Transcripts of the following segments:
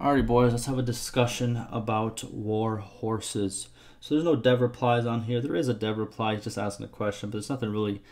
Alrighty, boys, let's have a discussion about war horses. So there's no dev replies on here. There is a dev reply, just asking a question, but there's nothing really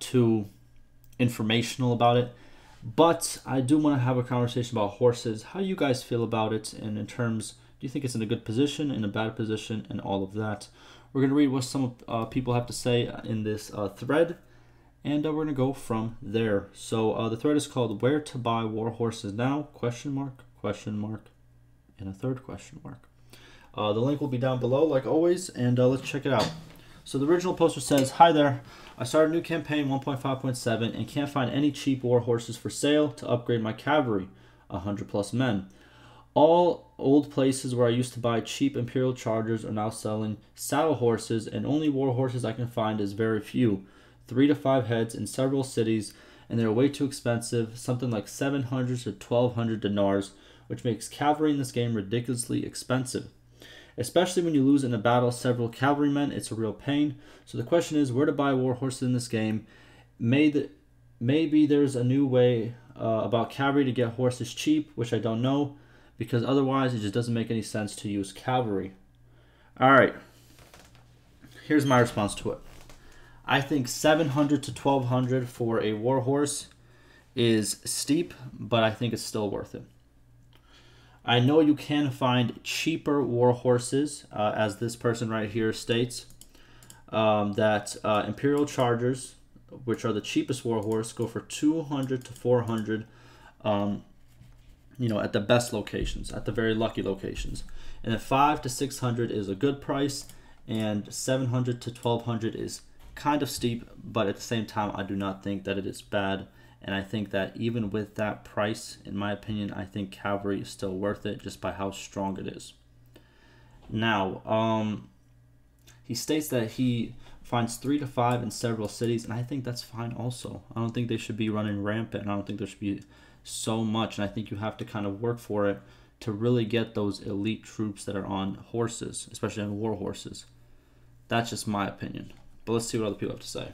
too informational about it. But I do want to have a conversation about horses, how you guys feel about it, and in terms, do you think it's in a good position, in a bad position, and all of that. We're going to read what some people have to say in this thread, and we're going to go from there. So the thread is called Where to Buy War Horses Now? Question mark, and a third question mark. The link will be down below, like always, and let's check it out. So the original poster says, "Hi there, I started a new campaign 1.5.7 and can't find any cheap war horses for sale to upgrade my cavalry, 100 plus men. All old places where I used to buy cheap imperial chargers are now selling saddle horses, and only war horses I can find is very few, 3 to 5 heads in several cities, and they're way too expensive, something like 700 to 1200 dinars, which makes cavalry in this game ridiculously expensive. Especially when you lose in a battle several cavalrymen, it's a real pain. So the question is, where to buy war horses in this game? Maybe there's a new way about cavalry to get horses cheap, which I don't know, because otherwise it just doesn't make any sense to use cavalry." All right, here's my response to it. I think 700 to 1200 for a war horse is steep, but I think it's still worth it. I know you can find cheaper war horses, as this person right here states, that imperial chargers, which are the cheapest war horse, go for 200 to 400, you know, at the best locations, at the very lucky locations. And then 5 to 600 is a good price, and 700 to 1200 is kind of steep, but at the same time, I do not think that it is bad. And I think that even with that price, in my opinion, I think cavalry is still worth it just by how strong it is. Now, he states that he finds 3 to 5 in several cities, and I think that's fine also. I don't think they should be running rampant, and I don't think there should be so much, and I think you have to kind of work for it to really get those elite troops that are on horses, especially on war horses. That's just my opinion. But let's see what other people have to say.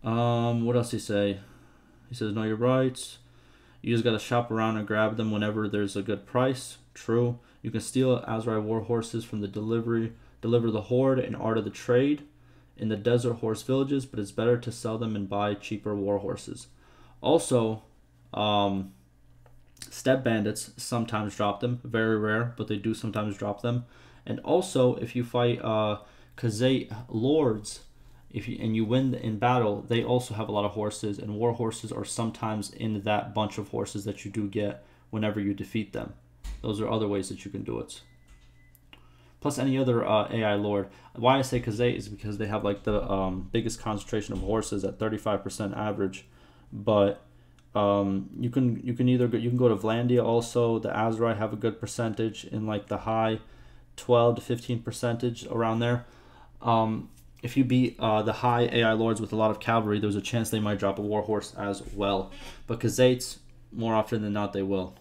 What else did he say? He says, "No, you're right. You just gotta shop around and grab them whenever there's a good price. True. You can steal Azrai war horses from the deliver the horde and art of the trade in the desert horse villages, but it's better to sell them and buy cheaper war horses. Also, step bandits sometimes drop them. Very rare, but they do sometimes drop them. And also, if you fight Khazate lords, and you win in battle, they also have a lot of horses, and war horses are sometimes in that bunch of horses that you do get whenever you defeat them. Those are other ways that you can do it. Plus any other AI lord." Why I say Khazate is because they have like the biggest concentration of horses at 35% average. But you can go to Vlandia also. The Azrai have a good percentage in like the high 12 to 15% around there. If you beat the high AI lords with a lot of cavalry, there's a chance they might drop a war horse as well. But Khazates, more often than not, they will.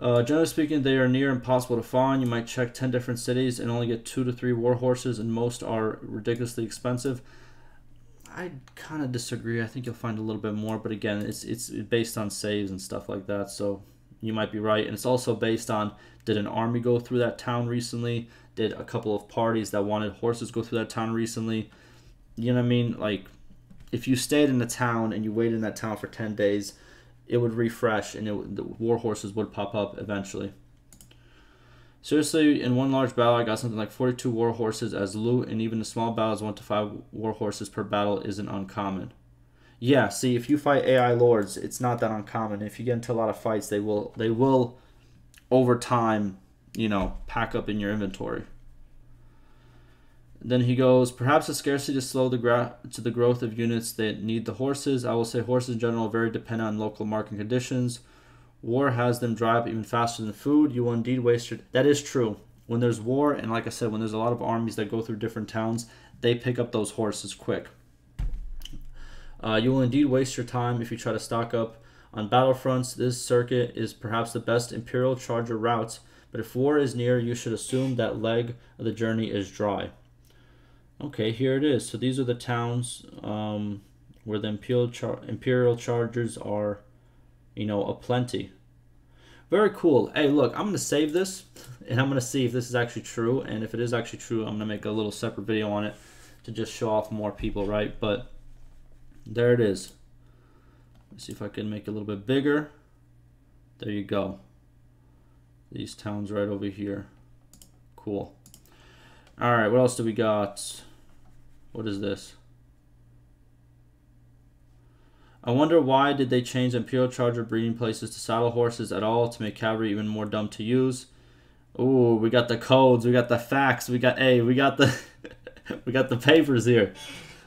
Generally speaking, they are near impossible to find. You might check 10 different cities and only get 2 to 3 war horses, and most are ridiculously expensive. I kind of disagree. I think you'll find a little bit more, but again, it's based on saves and stuff like that, so you might be right. And it's also based on, did an army go through that town recently? Did a couple of parties that wanted horses go through that town recently? You know what I mean? Like, if you stayed in a town and you waited in that town for 10 days, it would refresh and the war horses would pop up eventually. "Seriously, in one large battle, I got something like 42 war horses as loot, and even in small battles, 1 to 5 war horses per battle isn't uncommon." Yeah, see, if you fight AI lords, it's not that uncommon. If you get into a lot of fights, they will over time, you know, pack up in your inventory. Then he goes, "Perhaps a scarcity to slow the growth of units that need the horses. I will say horses in general are very dependent on local market conditions. War has them dry up even faster than food. You will indeed waste your..." That is true. When there's war, and like I said, when there's a lot of armies that go through different towns, they pick up those horses quick. "You will indeed waste your time if you try to stock up on battlefronts. This circuit is perhaps the best imperial charger route, but if war is near, you should assume that leg of the journey is dry." Okay, here it is. So these are the towns where the imperial chargers are, you know, aplenty. Very cool. Hey, look, I'm going to save this, and I'm going to see if this is actually true. And if it is actually true, I'm going to make a little separate video on it to just show off more people, right? But there it is. Let's see if I can make it a little bit bigger. There you go. These towns right over here. Cool. All right, what else do we got? What is this? I wonder why did they change Imperial Charger breeding places to saddle horses at all to make cavalry even more dumb to use? Ooh, we got the codes, we got the facts, we got we got the papers here.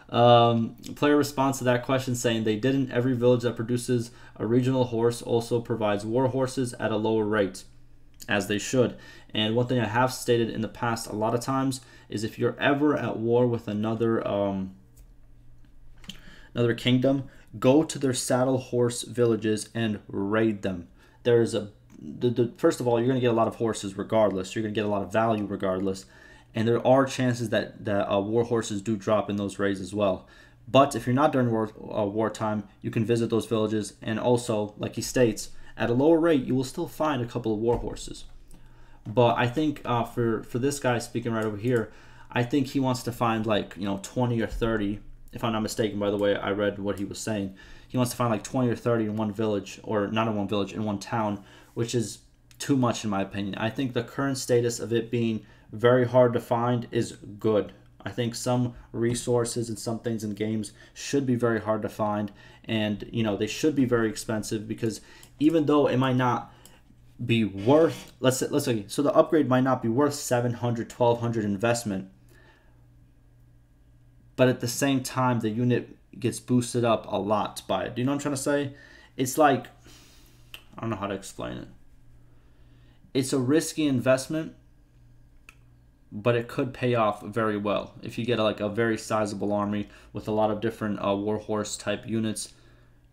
Player response to that question saying they didn't. Every village that produces a regional horse also provides war horses at a lower rate, as they should. And one thing I have stated in the past a lot of times is if you're ever at war with another another kingdom, go to their saddle horse villages and raid them. There's a first of all, you're gonna get a lot of horses regardless. You're gonna get a lot of value regardless, and there are chances that war horses do drop in those raids as well. But if you're not during wartime, you can visit those villages, and also, like he states, at a lower rate, you will still find a couple of war horses. But I think for this guy speaking right over here, I think he wants to find, like, you know, 20 or 30. If I'm not mistaken, by the way, I read what he was saying. He wants to find like 20 or 30 in one village, or not in one village, in one town, which is too much in my opinion. I think the current status of it being very hard to find is good. I think some resources and some things in games should be very hard to find, and you know, they should be very expensive, because even though it might not be worth, let's say, so the upgrade might not be worth 700, 1200 investment, but at the same time, the unit gets boosted up a lot by it. Do you know what I'm trying to say? It's like, I don't know how to explain it. It's a risky investment, but it could pay off very well. If you get like a very sizable army with a lot of different warhorse type units,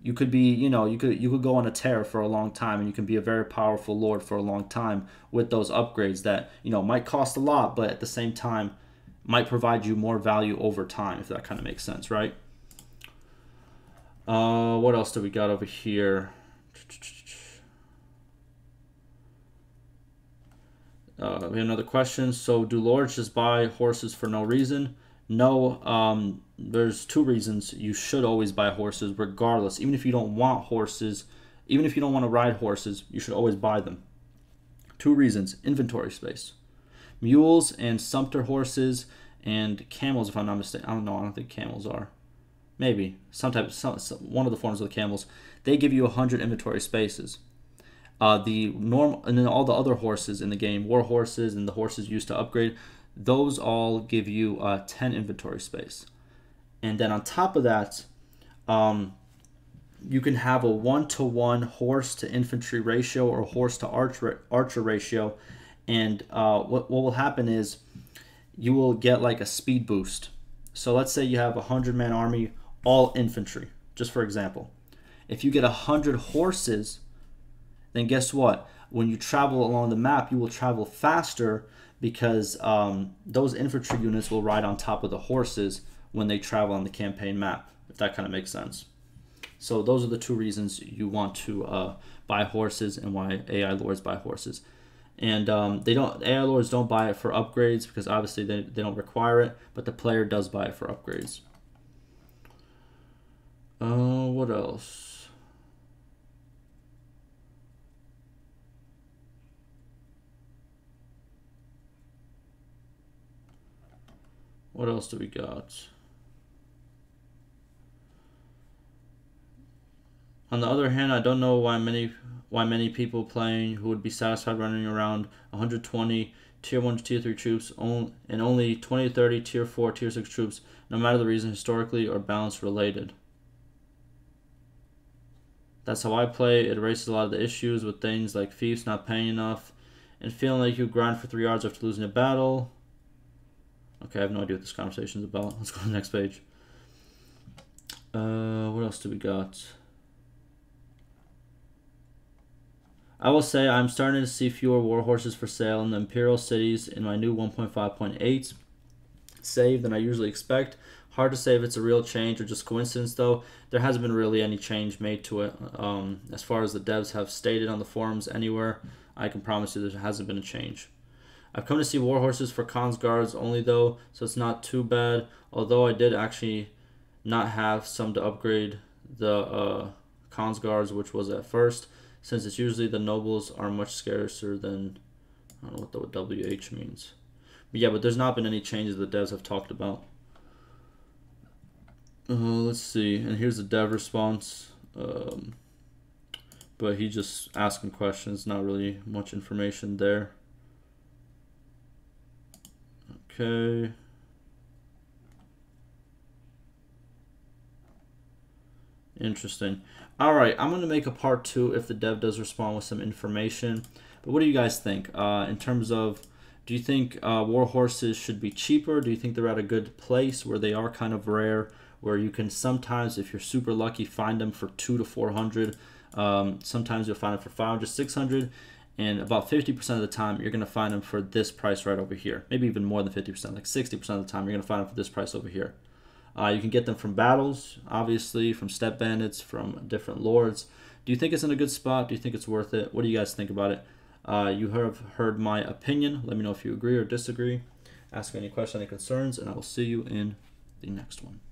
you could be, you know, you could go on a tear for a long time, and you can be a very powerful lord for a long time with those upgrades that, you know, might cost a lot, but at the same time, might provide you more value over time, if that kind of makes sense, right? What else do we got over here? We have another question. So do lords just buy horses for no reason? No, there's two reasons you should always buy horses regardless. Even if you don't want horses, even if you don't want to ride horses, you should always buy them. Two reasons: inventory space. Mules and sumpter horses and camels, if I'm not mistaken. I don't know. I don't think camels are. Maybe some type of one of the forms of the camels. They give you 100 inventory spaces. The normal, and then all the other horses in the game, war horses and the horses used to upgrade, those all give you 10 inventory space. And then on top of that, you can have a 1-to-1 horse to infantry ratio, or horse to archer ratio. And what will happen is you will get like a speed boost. So let's say you have a 100-man army, all infantry, just for example. If you get 100 horses, then guess what? When you travel along the map, you will travel faster, because those infantry units will ride on top of the horses when they travel on the campaign map, if that kind of makes sense. So those are the two reasons you want to buy horses, and why AI lords buy horses. And AI lords don't buy it for upgrades, because obviously they don't require it, but the player does buy it for upgrades. What else? What else do we got? On the other hand, I don't know why many people playing who would be satisfied running around 120 tier 1 to tier 3 troops and only 20 to 30 tier 4, tier 6 troops, no matter the reason, historically or balance related. That's how I play. It erases a lot of the issues with things like fiefs not paying enough and feeling like you grind for 3 hours after losing a battle. Okay, I have no idea what this conversation is about. Let's go to the next page. What else do we got? I will say I'm starting to see fewer war horses for sale in the imperial cities in my new 1.5.8 save than I usually expect. Hard to say if it's a real change or just coincidence, though. There hasn't been really any change made to it. As far as the devs have stated on the forums anywhere, I can promise you there hasn't been a change. I've come to see Warhorses for Khans guards only, though, so it's not too bad, although I did actually not have some to upgrade the Khans guards, which was at first, since it's usually the nobles are much scarcer than, I don't know what the WH means. But yeah, but there's not been any changes the devs have talked about. Let's see, and here's the dev response, but he just asking questions, not really much information there. Okay. Interesting. All right, I'm going to make a part two if the dev does respond with some information. But what do you guys think in terms of, do you think war horses should be cheaper? Do you think they're at a good place where they are kind of rare, where you can sometimes, if you're super lucky, find them for 200 to 400. Sometimes you'll find them for 500, 600, and about 50% of the time you're gonna find them for this price right over here. Maybe even more than 50%, like 60% of the time you're gonna find them for this price over here. You can get them from battles, obviously, from step bandits, from different lords. Do you think it's in a good spot? Do you think it's worth it? What do you guys think about it? You have heard my opinion. Let me know if you agree or disagree. Ask any questions, any concerns, and I will see you in the next one.